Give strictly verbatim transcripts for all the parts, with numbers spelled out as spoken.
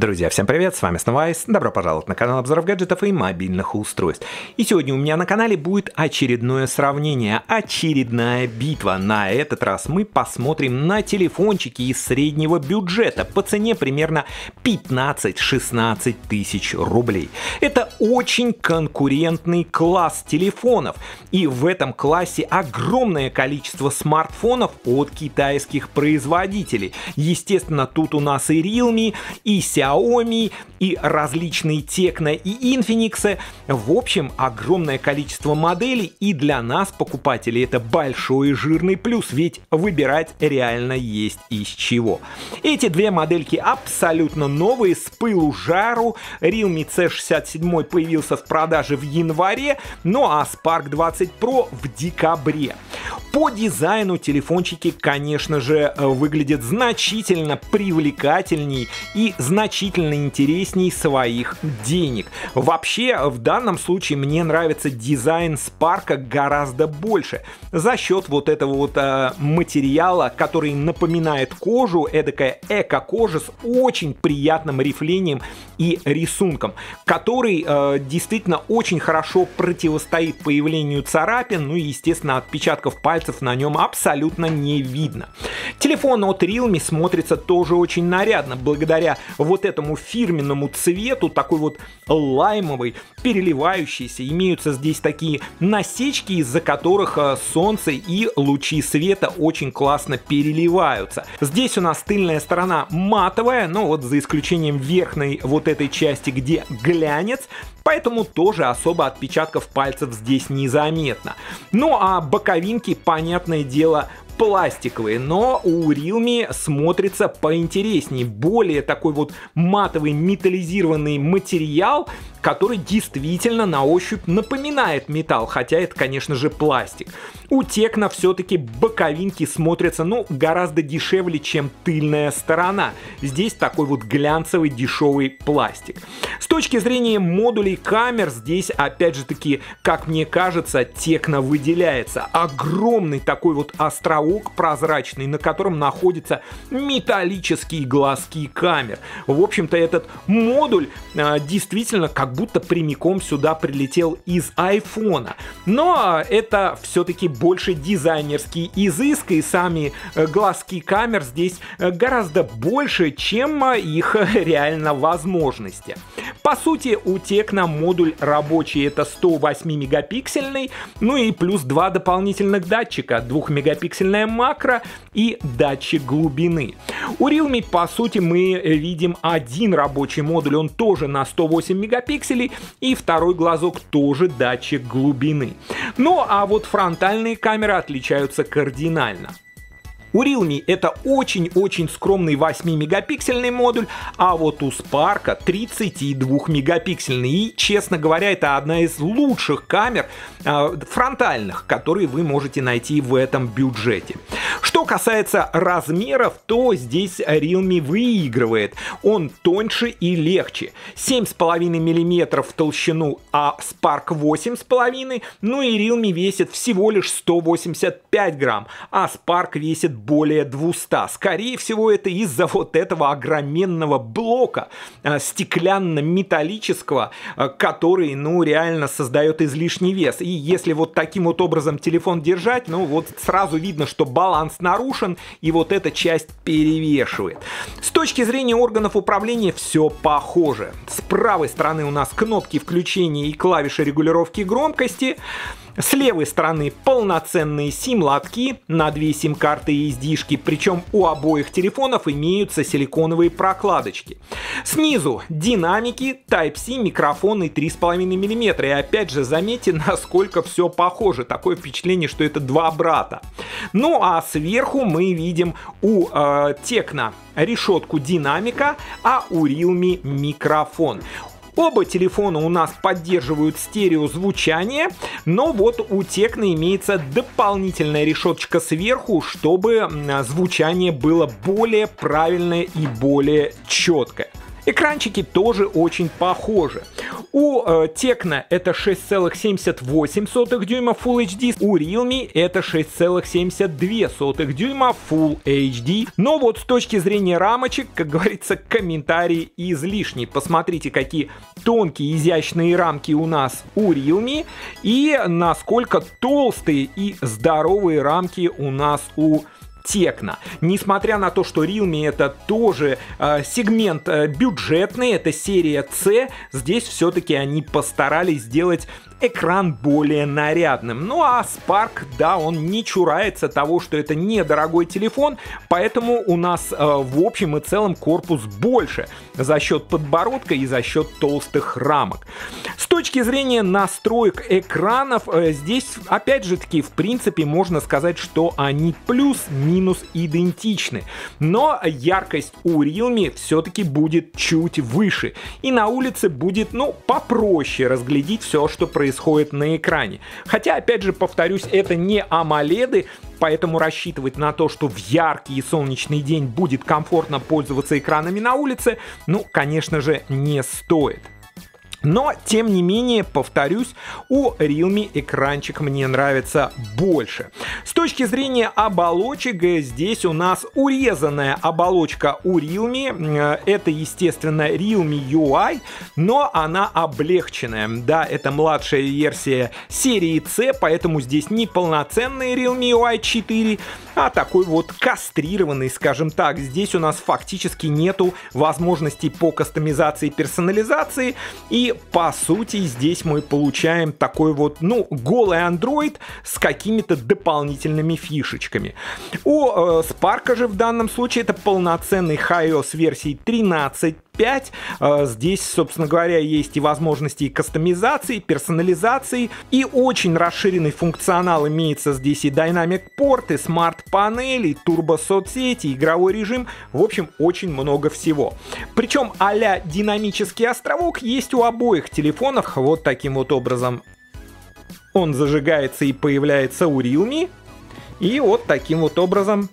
Друзья, всем привет, с вами снова iCE, добро пожаловать на канал обзоров гаджетов и мобильных устройств. И сегодня у меня на канале будет очередное сравнение, очередная битва. На этот раз мы посмотрим на телефончики из среднего бюджета по цене примерно пятнадцать-шестнадцать тысяч рублей. Это очень конкурентный класс телефонов, и в этом классе огромное количество смартфонов от китайских производителей. Естественно, тут у нас и Realme, и Xiaomi, и различные Tecno и Infinix. В общем, огромное количество моделей, и для нас, покупателей, это большой и жирный плюс, ведь выбирать реально есть из чего. Эти две модельки абсолютно новые, с пылу жару. Realme си шестьдесят семь появился в продаже в январе, ну а Spark двадцать Pro в декабре. По дизайну телефончики, конечно же, выглядят значительно привлекательней и значительно интересней своих денег. Вообще, в данном случае мне нравится дизайн Spark гораздо больше за счет вот этого вот э, материала, который напоминает кожу, эдакая эко-кожа с очень приятным рифлением и рисунком, который э, действительно очень хорошо противостоит появлению царапин, ну и, естественно, отпечатков пальцев на нем абсолютно не видно. Телефон от Realme смотрится тоже очень нарядно, благодаря вот этому фирменному цвету, такой вот лаймовый, переливающийся. Имеются здесь такие насечки, из-за которых солнце и лучи света очень классно переливаются. Здесь у нас тыльная сторона матовая, но вот за исключением верхней вот этой части, где глянец, поэтому тоже особо отпечатков пальцев здесь незаметно. Ну а боковинки, понятное дело, пластиковые, но у Realme смотрится поинтереснее. Более такой вот матовый металлизированный материал, который действительно на ощупь напоминает металл, хотя это, конечно же, пластик. У Tecno все-таки боковинки смотрятся, ну, гораздо дешевле, чем тыльная сторона. Здесь такой вот глянцевый дешевый пластик. С точки зрения модулей камер, здесь, опять же таки, как мне кажется, Tecno выделяется. Огромный такой вот островок прозрачный, на котором находятся металлические глазки камер. В общем-то, этот модуль э, действительно как Как будто прямиком сюда прилетел из айфона. Но это все-таки больше дизайнерский изыск, и сами глазки камер здесь гораздо больше, чем их реально возможности. По сути, у Tecno модуль рабочий, это сто восьми мегапиксельный, ну и плюс два дополнительных датчика, двухмегапиксельная макро и датчик глубины. У Realme, по сути, мы видим один рабочий модуль, он тоже на сто восемь мегапикселей, и второй глазок тоже датчик глубины. Ну а вот фронтальные камеры отличаются кардинально. У Realme это очень-очень скромный восьмимегапиксельный модуль, а вот у Spark тридцатидвухмегапиксельный. И, честно говоря, это одна из лучших камер э, фронтальных, которые вы можете найти в этом бюджете. Что касается размеров, то здесь Realme выигрывает. Он тоньше и легче. семь с половиной миллиметров в толщину, а Spark восемь с половиной. Ну и Realme весит всего лишь сто восемьдесят пять грамм, а Spark весит более двухсот. Скорее всего, это из-за вот этого огроменного блока стеклянно-металлического, который, ну, реально создает излишний вес. И если вот таким вот образом телефон держать, ну, вот сразу видно, что баланс нарушен, и вот эта часть перевешивает. С точки зрения органов управления все похоже. С правой стороны у нас кнопки включения и клавиши регулировки громкости. С левой стороны полноценные сим-лотки на две сим-карты и сдишки, причем у обоих телефонов имеются силиконовые прокладочки. Снизу динамики, тайп си, микрофон и три с половиной миллиметра. И опять же, заметьте, насколько все похоже. Такое впечатление, что это два брата. Ну а сверху мы видим у э, Tecno решетку динамика, а у Realme микрофон. Оба телефона у нас поддерживают стереозвучание, но вот у Tecno имеется дополнительная решеточка сверху, чтобы звучание было более правильное и более четкое. Экранчики тоже очень похожи. У э, Tecno это шесть целых семьдесят восемь сотых дюйма Full эйч ди, у Realme это шесть целых семьдесят две сотых дюйма Full эйч ди. Но вот с точки зрения рамочек, как говорится, комментарии излишни. Посмотрите, какие тонкие изящные рамки у нас у Realme и насколько толстые и здоровые рамки у нас у Tecno. Несмотря на то, что Realme это тоже э, сегмент э, бюджетный, это серия C, здесь все-таки они постарались сделать экран более нарядным. Ну а Spark, да, он не чурается того, что это недорогой телефон, поэтому у нас э, в общем и целом корпус больше за счет подбородка и за счет толстых рамок. С точки зрения настроек экранов, э, здесь опять же таки в принципе можно сказать, что они плюс-минус идентичны, но яркость у Realme все-таки будет чуть выше, и на улице будет, ну, попроще разглядеть все, что происходит происходит на экране. Хотя, опять же, повторюсь, это не AMOLED-ы, поэтому рассчитывать на то, что в яркий и солнечный день будет комфортно пользоваться экранами на улице, ну, конечно же, не стоит. Но, тем не менее, повторюсь, у Realme экранчик мне нравится больше. С точки зрения оболочек, здесь у нас урезанная оболочка у Realme. Это, естественно, Realme ю ай, но она облегченная. Да, это младшая версия серии C, поэтому здесь не полноценный Realme ю ай четыре, а такой вот кастрированный, скажем так. Здесь у нас фактически нету возможностей по кастомизации и персонализации, и по сути здесь мы получаем такой вот, ну, голый Android с какими-то дополнительными фишечками. У э, Spark же в данном случае это полноценный HiOS версии тринадцать пять. Э, здесь, собственно говоря, есть и возможности и кастомизации, и персонализации, и очень расширенный функционал имеется здесь, и Dynamic порт, и смарт-панель, и турбо-соцсети, и игровой режим, в общем, очень много всего. Причем а-ля динамический островок есть у обоих телефонах, вот таким вот образом он зажигается и появляется у Realme, и вот таким вот образом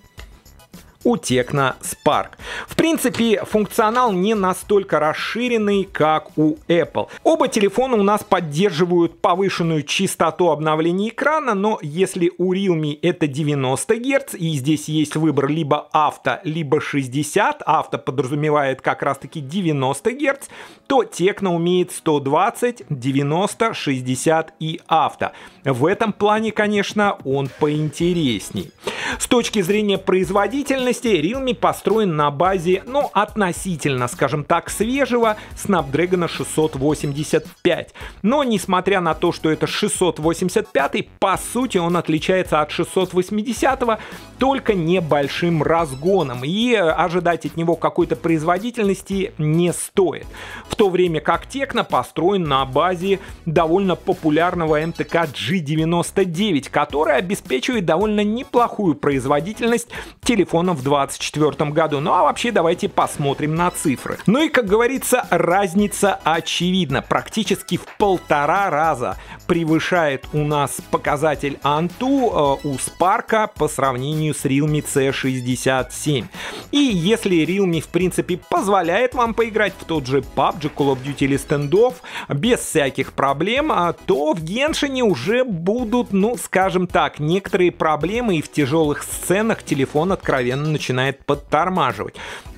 у Tecno Spark. В принципе, функционал не настолько расширенный, как у Apple. Оба телефона у нас поддерживают повышенную частоту обновления экрана, но если у Realme это девяносто герц, и здесь есть выбор либо авто, либо шестьдесят, авто подразумевает как раз-таки девяносто герц, то Tecno умеет сто двадцать, девяносто, шестьдесят и авто. В этом плане, конечно, он поинтересней. С точки зрения производительности, Realme построен на базе, ну, относительно, скажем так, свежего Snapdragon шестьсот восемьдесят пять. Но, несмотря на то, что это шестьсот восемьдесят пять, по сути, он отличается от шестьсот восьмидесятого только небольшим разгоном, и ожидать от него какой-то производительности не стоит. В то время как Tecno построен на базе довольно популярного эм тэ ка джи девяносто девять, который обеспечивает довольно неплохую производительность телефонов в две тысячи двадцать четвёртом году. Ну а вообще давайте посмотрим на цифры. Ну и, как говорится, разница очевидна. Практически в полтора раза превышает у нас показатель Antutu э, у Spark по сравнению с Realme си шестьдесят семь. И если Realme, в принципе, позволяет вам поиграть в тот же пабг, Call of Duty или Standoff без всяких проблем, то в Genshin уже будут, ну, скажем так, некоторые проблемы, и в тяжелых сценах телефон откровенно начинает подтормаживать.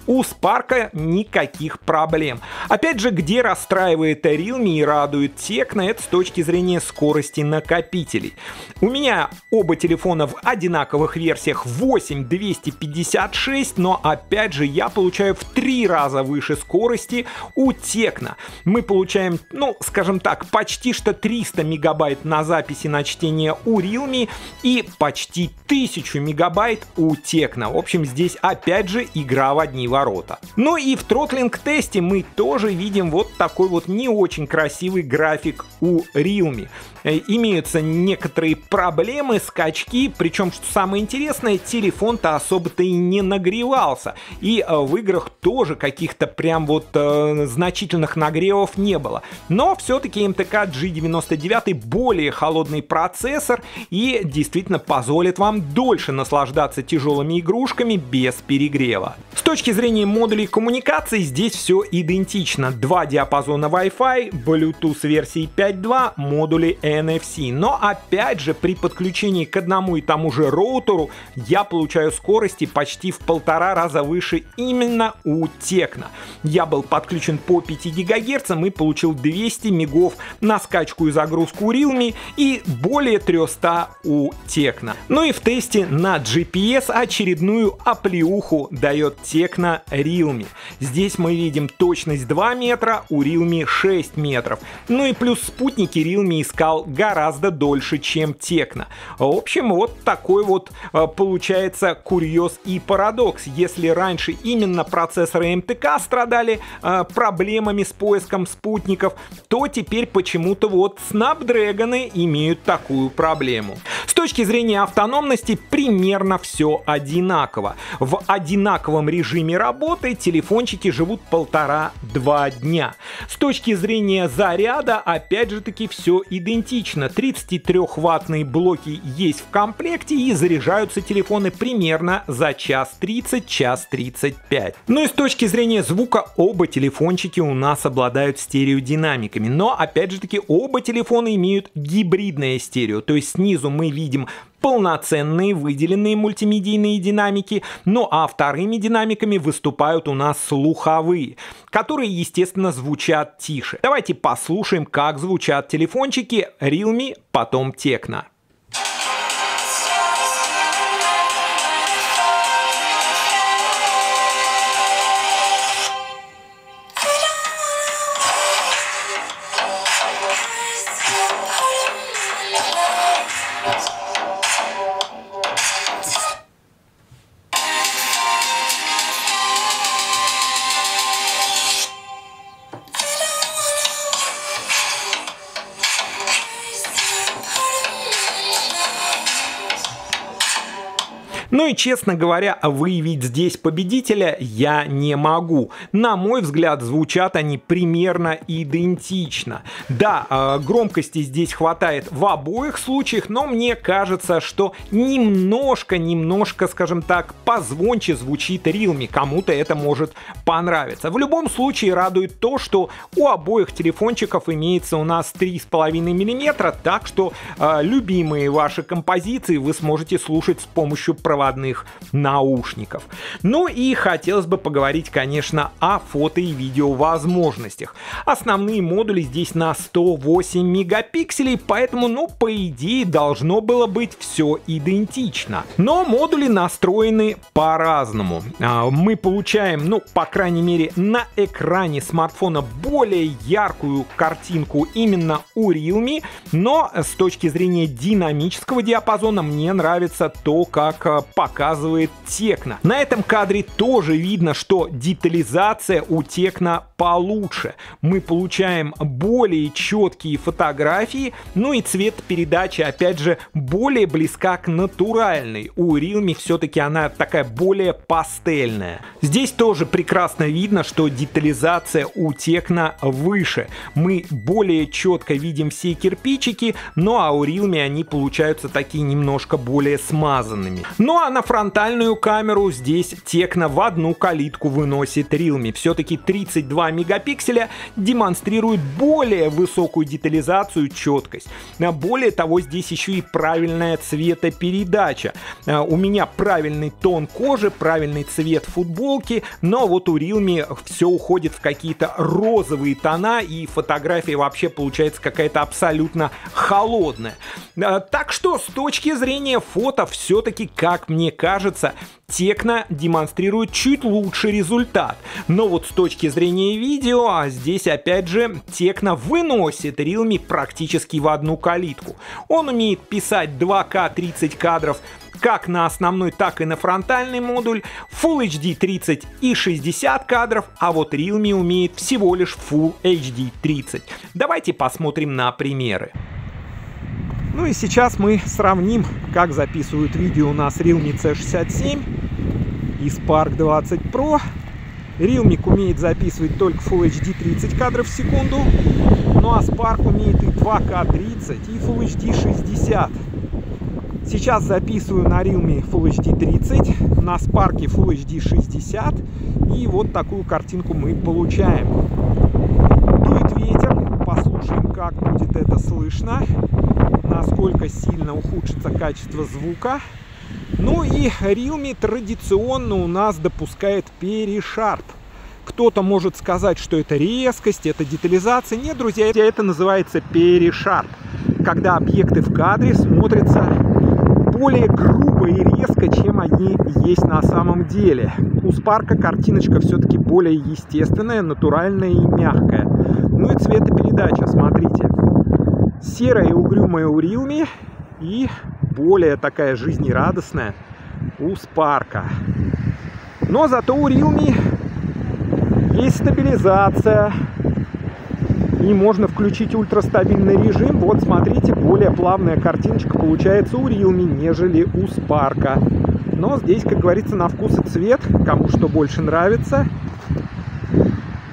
У Spark никаких проблем. Опять же, где расстраивает Realme и радует Tecno, это с точки зрения скорости накопителей. У меня оба телефона в одинаковых версиях восемь двести пятьдесят шесть, но опять же я получаю в три раза выше скорости у Tecno. Мы получаем, ну, скажем так, почти что триста мегабайт на записи на чтение у Realme и почти тысячу мегабайт у Tecno. В общем, здесь опять же игра в одни ворота. Ворота. Ну и в тротлинг-тесте мы тоже видим вот такой вот не очень красивый график у Realme. Имеются некоторые проблемы, скачки, причем, что самое интересное, телефон-то особо-то и не нагревался, и в играх тоже каких-то прям вот э, значительных нагревов не было. Но все-таки эм тэ ка джи девяносто девять более холодный процессор и действительно позволит вам дольше наслаждаться тяжелыми игрушками без перегрева. С точки зрения зрения модулей коммуникации здесь все идентично. Два диапазона Wi-Fi, Bluetooth версии пять точка два, модули эн эф си. Но опять же, при подключении к одному и тому же роутеру я получаю скорости почти в полтора раза выше именно у Tecno. Я был подключен по пяти гигагерцам и получил двести мегов на скачку и загрузку у Realme и более трёхсот у Tecno. Ну и в тесте на джи пи эс очередную оплеуху дает Tecno Realme. Здесь мы видим точность два метра, у Realme шесть метров. Ну и плюс спутники Realme искал гораздо дольше, чем Tecno. В общем, вот такой вот получается курьез и парадокс. Если раньше именно процессоры эм тэ ка страдали э, проблемами с поиском спутников, то теперь почему-то вот Snapdragon имеют такую проблему. С точки зрения автономности примерно все одинаково. В одинаковом режиме работы телефончики живут полтора-два дня. С точки зрения заряда опять же таки все идентично. тридцатитрёхваттные блоки есть в комплекте и заряжаются телефоны примерно за час тридцать — час тридцать пять. Ну и с точки зрения звука оба телефончики у нас обладают стереодинамиками. Но опять же таки оба телефона имеют гибридное стерео, то есть снизу мы видим полноценные выделенные мультимедийные динамики, ну а вторыми динамиками выступают у нас слуховые, которые, естественно, звучат тише. Давайте послушаем, как звучат телефончики Realme, потом Tecno. Ну и, честно говоря, выявить здесь победителя я не могу. На мой взгляд, звучат они примерно идентично. Да, громкости здесь хватает в обоих случаях, но мне кажется, что немножко-немножко, скажем так, позвонче звучит Realme. Кому-то это может понравиться. В любом случае радует то, что у обоих телефончиков имеется у нас три и пять миллиметра, так что э, любимые ваши композиции вы сможете слушать с помощью проводов проводных наушников. Ну и хотелось бы поговорить, конечно, о фото и видео возможностях. Основные модули здесь на сто восемь мегапикселей, поэтому, ну, по идее, должно было быть все идентично. Но модули настроены по-разному. Мы получаем, ну, по крайней мере, на экране смартфона более яркую картинку именно у Realme, но с точки зрения динамического диапазона мне нравится то, как показывает Tecno. На этом кадре тоже видно, что детализация у Tecno получше. Мы получаем более четкие фотографии, ну и цвет передачи, опять же, более близка к натуральной. У Realme все-таки она такая более пастельная. Здесь тоже прекрасно видно, что детализация у Tecno выше. Мы более четко видим все кирпичики, ну а у Realme они получаются такие немножко более смазанными. Ну а на фронтальную камеру здесь Tecno в одну калитку выносит Realme. Все-таки тридцать два мегапикселя демонстрирует более высокую детализацию, четкость. Более того, здесь еще и правильная цветопередача. У меня правильный тон кожи, правильный цвет футболки, но вот у Realme все уходит в какие-то розовые тона, и фотография вообще получается какая-то абсолютно холодная. Так что с точки зрения фото все-таки, как мне кажется, Tecno демонстрирует чуть лучший результат. Но вот с точки зрения видео, а здесь опять же Tecno выносит Realme практически в одну калитку. Он умеет писать два ка тридцать кадров как на основной, так и на фронтальный модуль, фулл эйч ди тридцать и шестьдесят кадров, а вот Realme умеет всего лишь фулл эйч ди тридцать. Давайте посмотрим на примеры. Ну и сейчас мы сравним, как записывают видео у нас Realme си шестьдесят семь и Spark двадцать Pro. Realme умеет записывать только фулл эйч ди тридцать кадров в секунду, ну а Spark умеет и два ка тридцать, и фулл эйч ди шестьдесят. Сейчас записываю на Realme Full эйч ди тридцать, на Spark Full эйч ди шестьдесят, и вот такую картинку мы получаем. Дует ветер, послушаем, как будет это слышно, насколько сильно ухудшится качество звука. Ну и Realme традиционно у нас допускает перешарп. Кто-то может сказать, что это резкость, это детализация. Нет, друзья, это называется перешарп, когда объекты в кадре смотрятся более грубо и резко, чем они есть на самом деле. У Спарка картиночка все-таки более естественная, натуральная и мягкая. Ну и цветопередача, смотрите. Серая и угрюмая у Realme и более такая жизнерадостная у Спарка. Но зато у Realme есть стабилизация. И можно включить ультрастабильный режим. Вот, смотрите, более плавная картиночка получается у Realme, нежели у Спарка. Но здесь, как говорится, на вкус и цвет. Кому что больше нравится.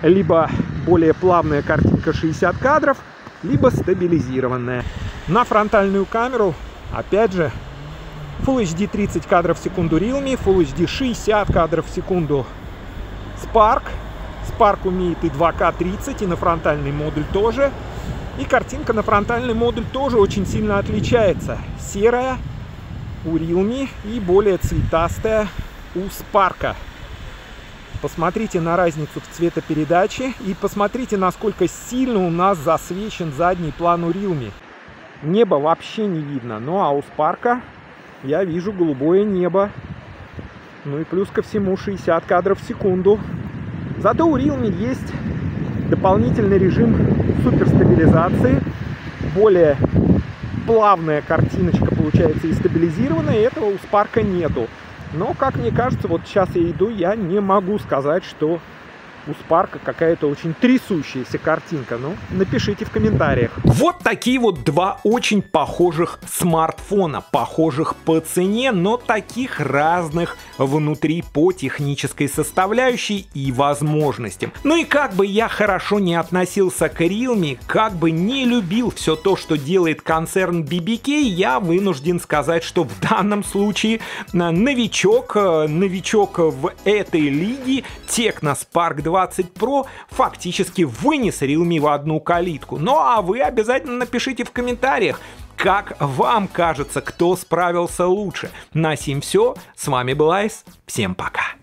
Либо более плавная картинка шестьдесят кадров, либо стабилизированная. На фронтальную камеру, опять же, Full эйч ди тридцать кадров в секунду Realme, Full эйч ди шестьдесят кадров в секунду Spark. Spark умеет и два ка тридцать, и на фронтальный модуль тоже. И картинка на фронтальный модуль тоже очень сильно отличается. Серая у Realme и более цветастая у Spark. Посмотрите на разницу в цветопередаче и посмотрите, насколько сильно у нас засвечен задний план у Realme. Небо вообще не видно. Ну а у Spark я вижу голубое небо. Ну и плюс ко всему шестьдесят кадров в секунду. Зато у Realme есть дополнительный режим суперстабилизации. Более плавная картиночка получается и стабилизированная. Этого у Spark нету. Но, как мне кажется, вот сейчас я иду, я не могу сказать, что у Spark какая-то очень трясущаяся картинка. Ну, напишите в комментариях. Вот такие вот два очень похожих смартфона. Похожих по цене, но таких разных внутри по технической составляющей и возможностям. Ну и как бы я хорошо не относился к Realme, как бы не любил все то, что делает концерн би би кей, я вынужден сказать, что в данном случае новичок, новичок в этой лиге Tecno Spark двадцать Pro фактически вынес Realme в одну калитку. Ну а вы обязательно напишите в комментариях, как вам кажется, кто справился лучше. На сим все, с вами был iCE, всем пока.